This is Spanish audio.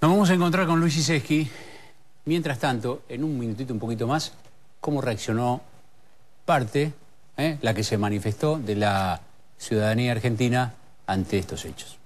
Nos vamos a encontrar con Luis Isesky. Mientras tanto, en un minutito, un poquito más, cómo reaccionó parte, la que se manifestó de la ciudadanía argentina ante estos hechos.